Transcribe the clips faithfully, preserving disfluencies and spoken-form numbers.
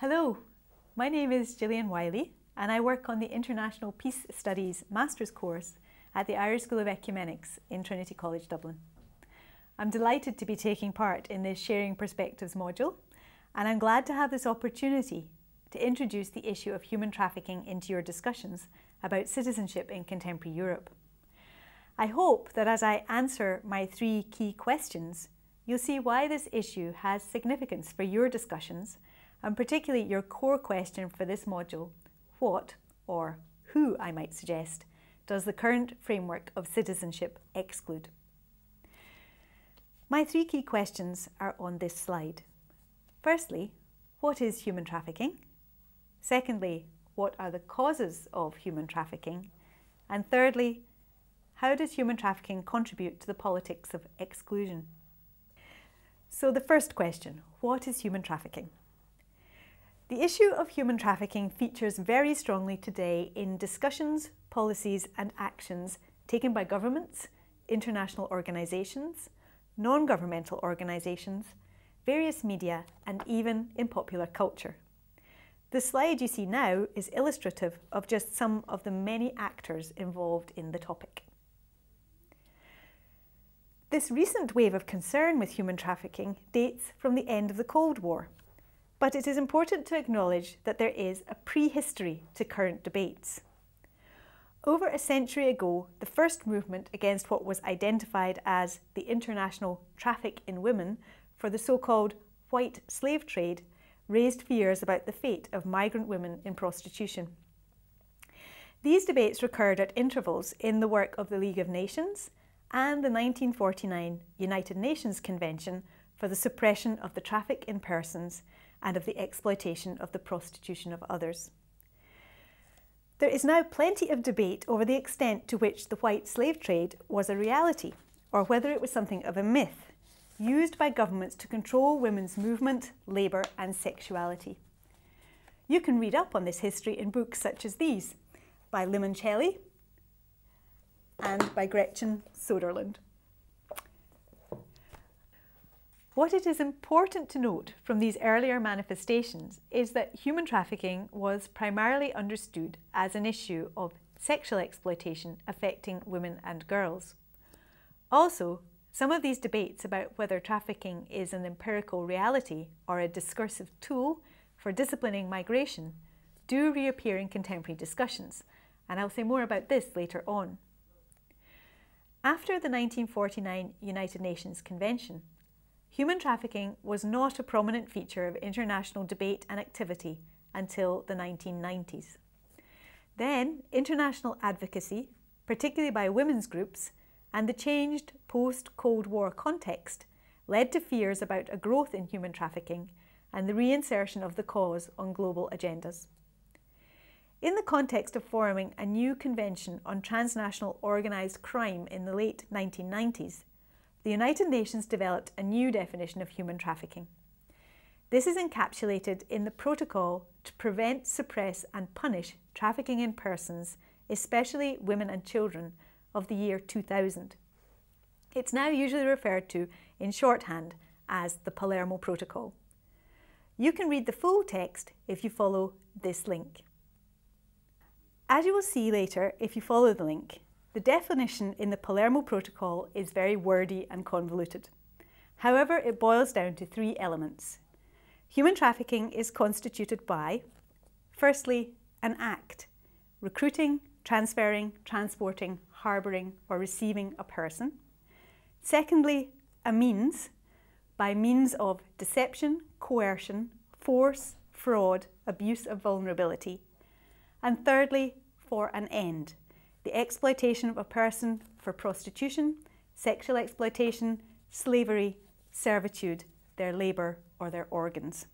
Hello, my name is Gillian Wylie and I work on the International Peace Studies Master's course at the Irish School of Ecumenics in Trinity College Dublin. I'm delighted to be taking part in this Sharing Perspectives module, and I'm glad to have this opportunity to introduce the issue of human trafficking into your discussions about citizenship in contemporary Europe. I hope that as I answer my three key questions, you'll see why this issue has significance for your discussions, and particularly your core question for this module: what, or who I might suggest, does the current framework of citizenship exclude? My three key questions are on this slide. Firstly, what is human trafficking? Secondly, what are the causes of human trafficking? And thirdly, how does human trafficking contribute to the politics of exclusion? So the first question, what is human trafficking? The issue of human trafficking features very strongly today in discussions, policies and actions taken by governments, international organisations, non-governmental organisations, various media and even in popular culture. The slide you see now is illustrative of just some of the many actors involved in the topic. This recent wave of concern with human trafficking dates from the end of the Cold War, but it is important to acknowledge that there is a prehistory to current debates. Over a century ago, the first movement against what was identified as the international traffic in women for the so-called white slave trade raised fears about the fate of migrant women in prostitution. These debates recurred at intervals in the work of the League of Nations and the nineteen forty-nine United Nations Convention for the Suppression of the Traffic in Persons and of the Exploitation of the Prostitution of Others. There is now plenty of debate over the extent to which the white slave trade was a reality, or whether it was something of a myth, used by governments to control women's movement, labour and sexuality. You can read up on this history in books such as these, by Limoncelli, and by Gretchen Soderlund. What it is important to note from these earlier manifestations is that human trafficking was primarily understood as an issue of sexual exploitation affecting women and girls. Also, some of these debates about whether trafficking is an empirical reality or a discursive tool for disciplining migration do reappear in contemporary discussions, and I'll say more about this later on. After the nineteen forty-nine United Nations Convention, human trafficking was not a prominent feature of international debate and activity until the nineteen nineties. Then international advocacy, particularly by women's groups, and the changed post-Cold War context led to fears about a growth in human trafficking and the reinsertion of the cause on global agendas. In the context of forming a new convention on transnational organised crime in the late nineteen nineties, the United Nations developed a new definition of human trafficking. This is encapsulated in the Protocol to Prevent, Suppress and Punish Trafficking in Persons, especially Women and Children, of the year two thousand. It's now usually referred to in shorthand as the Palermo Protocol. You can read the full text if you follow this link. As you will see later if you follow the link, the definition in the Palermo Protocol is very wordy and convoluted. However, it boils down to three elements. Human trafficking is constituted by, firstly, an act: recruiting, transferring, transporting, harbouring or receiving a person. Secondly, a means: by means of deception, coercion, force, fraud, abuse of vulnerability. And thirdly, for an end: the exploitation of a person for prostitution, sexual exploitation, slavery, servitude, their labour or their organs.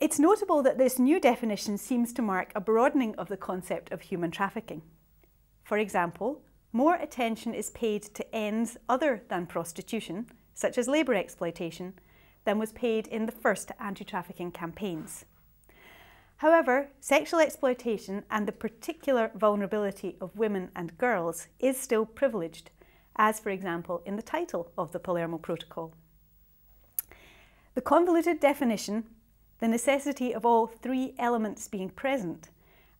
It's notable that this new definition seems to mark a broadening of the concept of human trafficking. For example, more attention is paid to ends other than prostitution, such as labour exploitation, than was paid in the first anti-trafficking campaigns. However, sexual exploitation and the particular vulnerability of women and girls is still privileged, as for example in the title of the Palermo Protocol. The convoluted definition the necessity of all three elements being present,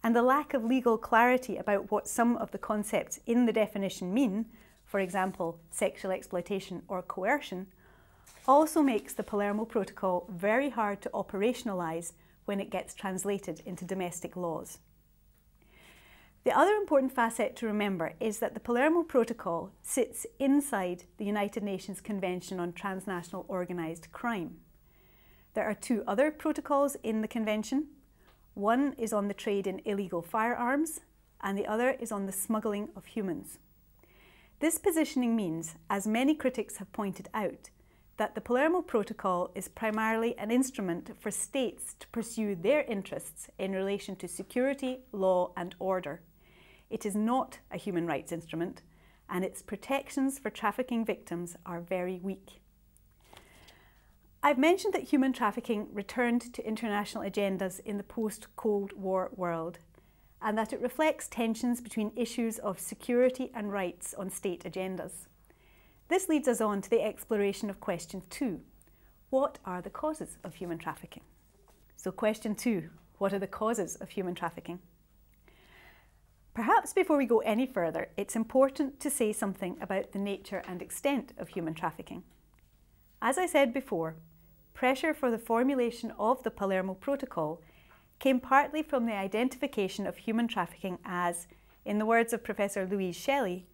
and the lack of legal clarity about what some of the concepts in the definition mean, for example, sexual exploitation or coercion, also makes the Palermo Protocol very hard to operationalise when it gets translated into domestic laws. The other important facet to remember is that the Palermo Protocol sits inside the United Nations Convention on Transnational Organised Crime. There are two other protocols in the Convention. One is on the trade in illegal firearms, and the other is on the smuggling of humans. This positioning means, as many critics have pointed out, that the Palermo Protocol is primarily an instrument for states to pursue their interests in relation to security, law and order. It is not a human rights instrument, and its protections for trafficking victims are very weak. I've mentioned that human trafficking returned to international agendas in the post-Cold War world, and that it reflects tensions between issues of security and rights on state agendas. This leads us on to the exploration of question two. What are the causes of human trafficking? So question two, what are the causes of human trafficking? Perhaps before we go any further, it's important to say something about the nature and extent of human trafficking. As I said before, pressure for the formulation of the Palermo Protocol came partly from the identification of human trafficking as, in the words of Professor Louise Shelley,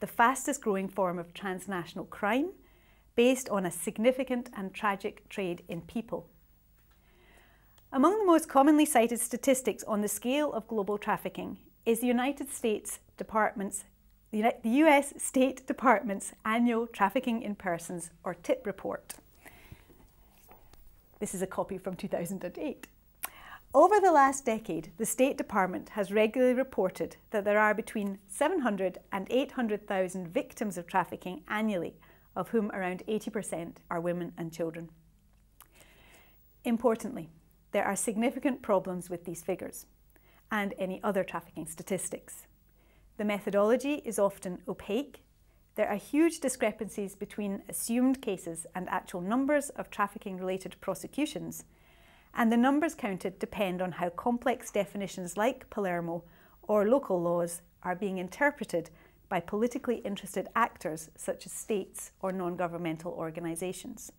the fastest growing form of transnational crime based on a significant and tragic trade in people. Among the most commonly cited statistics on the scale of global trafficking is the United States Department's, the U S State Department's Annual Trafficking in Persons, or TIP report. This is a copy from two thousand eight. Over the last decade, the State Department has regularly reported that there are between seven hundred and eight hundred thousand victims of trafficking annually, of whom around eighty percent are women and children. Importantly, there are significant problems with these figures and any other trafficking statistics. The methodology is often opaque. There are huge discrepancies between assumed cases and actual numbers of trafficking-related prosecutions, and the numbers counted depend on how complex definitions like Palermo or local laws are being interpreted by politically interested actors such as states or non-governmental organisations.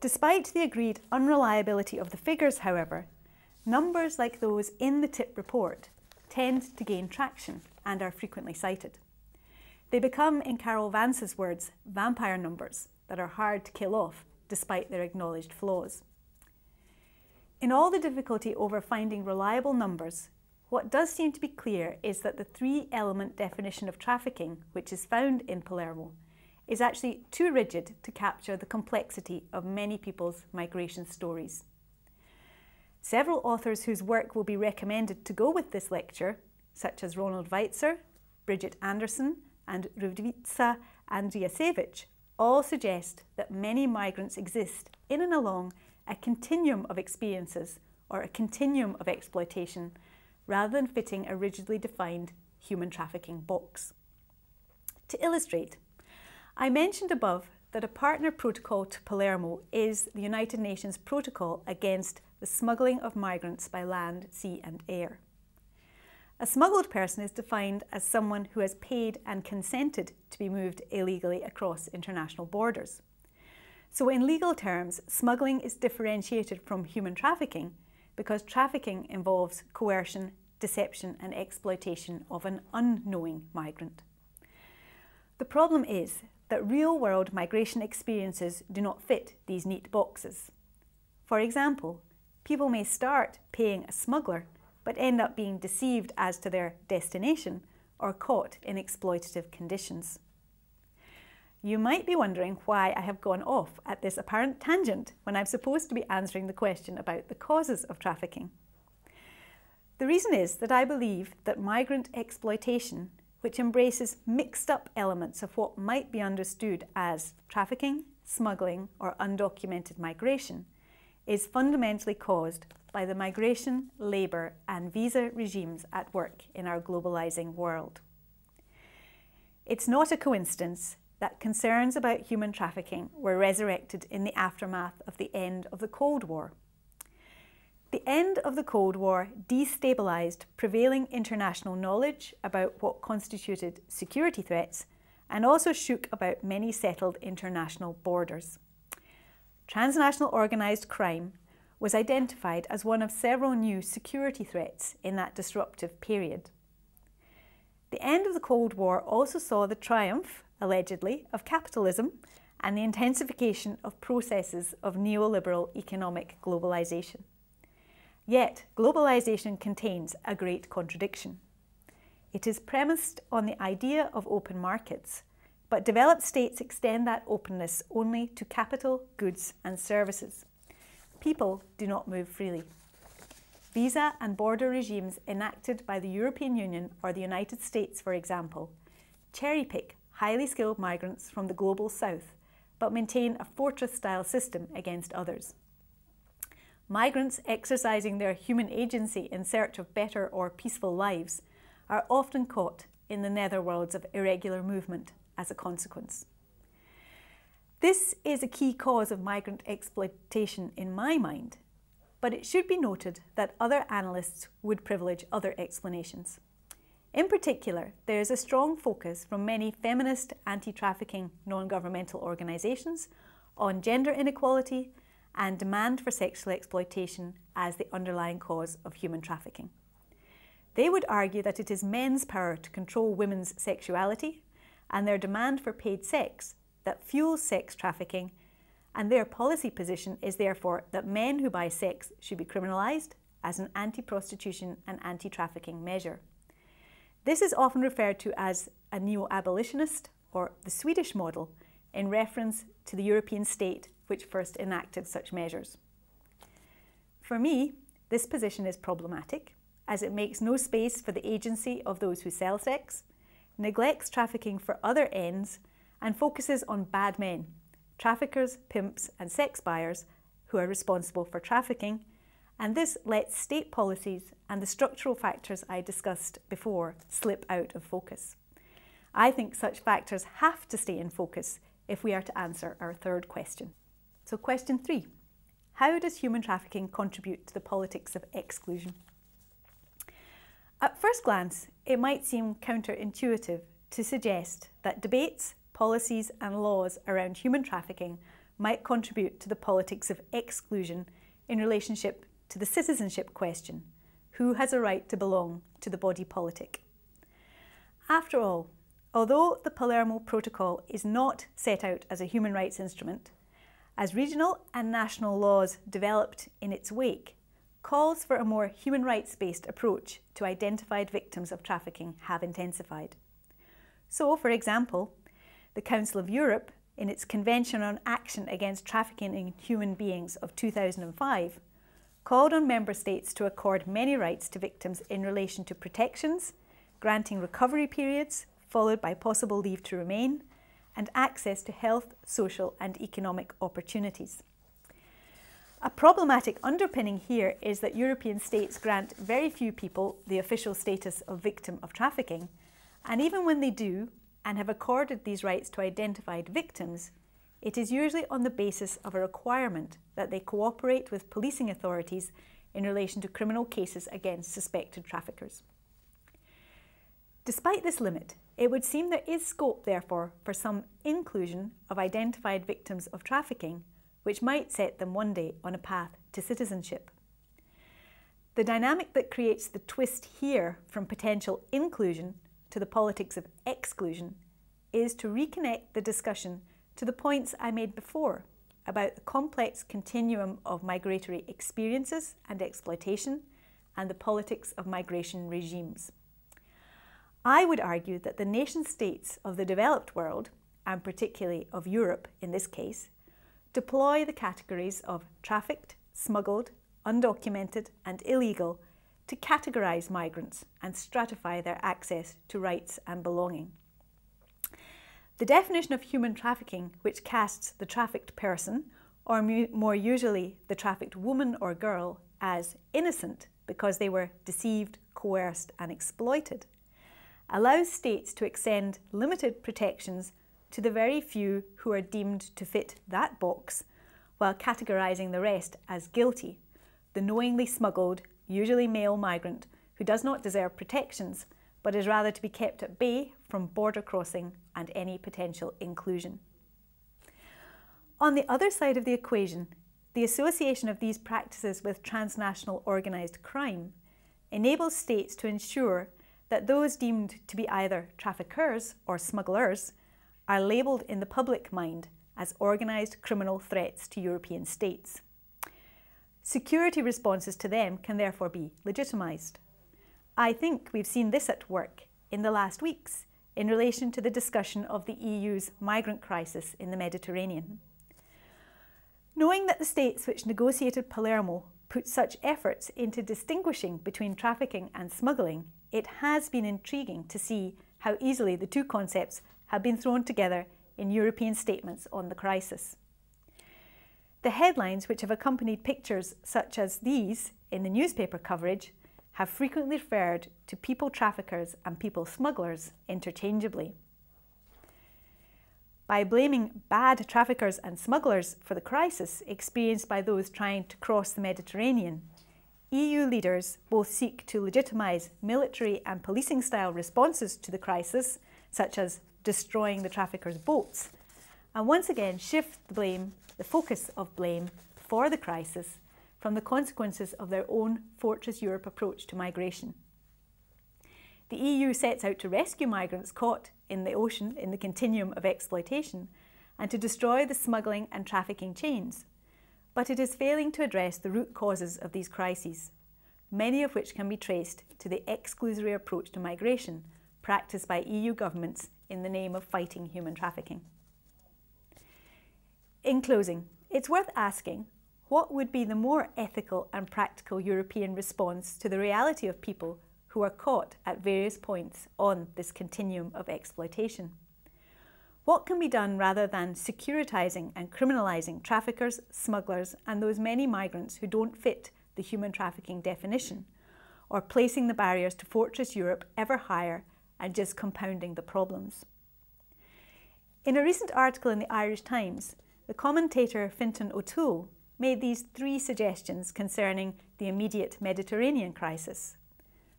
Despite the agreed unreliability of the figures, however, numbers like those in the TIP report tend to gain traction and are frequently cited. They become, in Carol Vance's words, vampire numbers that are hard to kill off despite their acknowledged flaws. In all the difficulty over finding reliable numbers, what does seem to be clear is that the three-element definition of trafficking, which is found in Palermo, is actually too rigid to capture the complexity of many people's migration stories. Several authors whose work will be recommended to go with this lecture, such as Ronald Weitzer, Bridget Anderson and Rudvitsa Andriasevich, all suggest that many migrants exist in and along a continuum of experiences or a continuum of exploitation rather than fitting a rigidly defined human trafficking box. To illustrate, I mentioned above that a partner protocol to Palermo is the United Nations Protocol against the smuggling of migrants by land, sea and air. A smuggled person is defined as someone who has paid and consented to be moved illegally across international borders. So in legal terms, smuggling is differentiated from human trafficking because trafficking involves coercion, deception and exploitation of an unknowing migrant. The problem is that real-world migration experiences do not fit these neat boxes. For example, people may start paying a smuggler but end up being deceived as to their destination or caught in exploitative conditions. You might be wondering why I have gone off at this apparent tangent when I'm supposed to be answering the question about the causes of trafficking. The reason is that I believe that migrant exploitation, which embraces mixed up elements of what might be understood as trafficking, smuggling or undocumented migration, is fundamentally caused by the migration, labour and visa regimes at work in our globalising world. It's not a coincidence that concerns about human trafficking were resurrected in the aftermath of the end of the Cold War, The end of the Cold War destabilised prevailing international knowledge about what constituted security threats and also shook about many settled international borders. Transnational organised crime was identified as one of several new security threats in that disruptive period. The end of the Cold War also saw the triumph, allegedly, of capitalism and the intensification of processes of neoliberal economic globalisation. Yet, globalisation contains a great contradiction. It is premised on the idea of open markets, but developed states extend that openness only to capital, goods and services. People do not move freely. Visa and border regimes enacted by the European Union or the United States, for example, cherry-pick highly skilled migrants from the global south, but maintain a fortress-style system against others. Migrants exercising their human agency in search of better or peaceful lives are often caught in the netherworlds of irregular movement as a consequence. This is a key cause of migrant exploitation in my mind, but it should be noted that other analysts would privilege other explanations. In particular, there is a strong focus from many feminist anti-trafficking non-governmental organisations on gender inequality and demand for sexual exploitation as the underlying cause of human trafficking. They would argue that it is men's power to control women's sexuality and their demand for paid sex that fuels sex trafficking, and their policy position is therefore that men who buy sex should be criminalised as an anti-prostitution and anti-trafficking measure. This is often referred to as a neo-abolitionist or the Swedish model in reference to the European state which first enacted such measures. For me, this position is problematic as it makes no space for the agency of those who sell sex, neglects trafficking for other ends and focuses on bad men, traffickers, pimps and sex buyers who are responsible for trafficking, and this lets state policies and the structural factors I discussed before slip out of focus. I think such factors have to stay in focus if we are to answer our third question. So question three, how does human trafficking contribute to the politics of exclusion? At first glance, it might seem counterintuitive to suggest that debates, policies and laws around human trafficking might contribute to the politics of exclusion in relationship to the citizenship question, who has a right to belong to the body politic? After all, although the Palermo Protocol is not set out as a human rights instrument, as regional and national laws developed in its wake, calls for a more human rights-based approach to identified victims of trafficking have intensified. So, for example, the Council of Europe, in its Convention on Action Against Trafficking in Human Beings of two thousand five, called on member states to accord many rights to victims in relation to protections, granting recovery periods, followed by possible leave to remain, and access to health, social and economic opportunities. A problematic underpinning here is that European states grant very few people the official status of victim of trafficking, and even when they do, and have accorded these rights to identified victims, it is usually on the basis of a requirement that they cooperate with policing authorities in relation to criminal cases against suspected traffickers. Despite this limit, it would seem there is scope, therefore, for some inclusion of identified victims of trafficking, which might set them one day on a path to citizenship. The dynamic that creates the twist here from potential inclusion to the politics of exclusion is to reconnect the discussion to the points I made before about the complex continuum of migratory experiences and exploitation and the politics of migration regimes. I would argue that the nation states of the developed world, and particularly of Europe in this case, deploy the categories of trafficked, smuggled, undocumented and illegal to categorise migrants and stratify their access to rights and belonging. The definition of human trafficking, which casts the trafficked person, or more usually the trafficked woman or girl, as innocent because they were deceived, coerced and exploited, allows states to extend limited protections to the very few who are deemed to fit that box, while categorising the rest as guilty, the knowingly smuggled, usually male migrant, who does not deserve protections, but is rather to be kept at bay from border crossing and any potential inclusion. On the other side of the equation, the association of these practices with transnational organised crime enables states to ensure that those deemed to be either traffickers or smugglers are labelled in the public mind as organised criminal threats to European states. Security responses to them can therefore be legitimised. I think we've seen this at work in the last weeks in relation to the discussion of the E U's migrant crisis in the Mediterranean. Knowing that the states which negotiated Palermo put such efforts into distinguishing between trafficking and smuggling, it has been intriguing to see how easily the two concepts have been thrown together in European statements on the crisis. The headlines which have accompanied pictures such as these in the newspaper coverage have frequently referred to people traffickers and people smugglers interchangeably. By blaming bad traffickers and smugglers for the crisis experienced by those trying to cross the Mediterranean, E U leaders both seek to legitimise military and policing-style responses to the crisis, such as destroying the traffickers' boats, and once again shift the blame, the focus of blame for the crisis, from the consequences of their own Fortress Europe approach to migration. The E U sets out to rescue migrants caught in the ocean in the continuum of exploitation and to destroy the smuggling and trafficking chains. But it is failing to address the root causes of these crises, many of which can be traced to the exclusionary approach to migration practiced by E U governments in the name of fighting human trafficking. In closing, it's worth asking, what would be the more ethical and practical European response to the reality of people who are caught at various points on this continuum of exploitation? What can be done rather than securitizing and criminalizing traffickers, smugglers, and those many migrants who don't fit the human trafficking definition, or placing the barriers to Fortress Europe ever higher and just compounding the problems? In a recent article in the Irish Times, the commentator Fintan O'Toole made these three suggestions concerning the immediate Mediterranean crisis.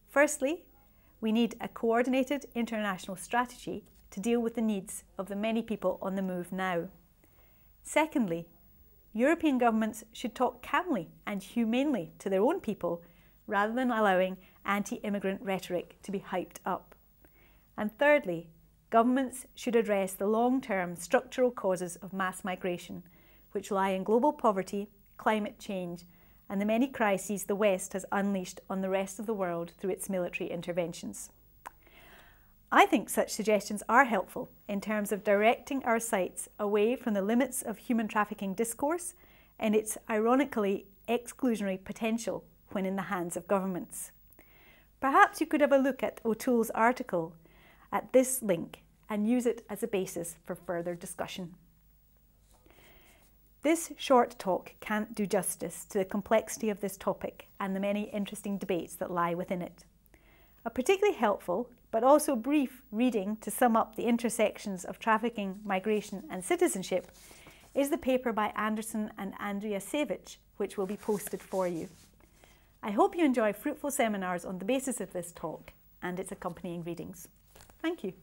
Firstly, we need a coordinated international strategy to deal with the needs of the many people on the move now. Secondly, European governments should talk calmly and humanely to their own people rather than allowing anti-immigrant rhetoric to be hyped up. And thirdly, governments should address the long-term structural causes of mass migration, which lie in global poverty, climate change, and the many crises the West has unleashed on the rest of the world through its military interventions. I think such suggestions are helpful in terms of directing our sights away from the limits of human trafficking discourse and its ironically exclusionary potential when in the hands of governments. Perhaps you could have a look at O'Toole's article at this link and use it as a basis for further discussion. This short talk can't do justice to the complexity of this topic and the many interesting debates that lie within it. A particularly helpful, but also brief reading to sum up the intersections of trafficking, migration and citizenship is the paper by Anderson and Andrea Savic, which will be posted for you. I hope you enjoy fruitful seminars on the basis of this talk and its accompanying readings. Thank you.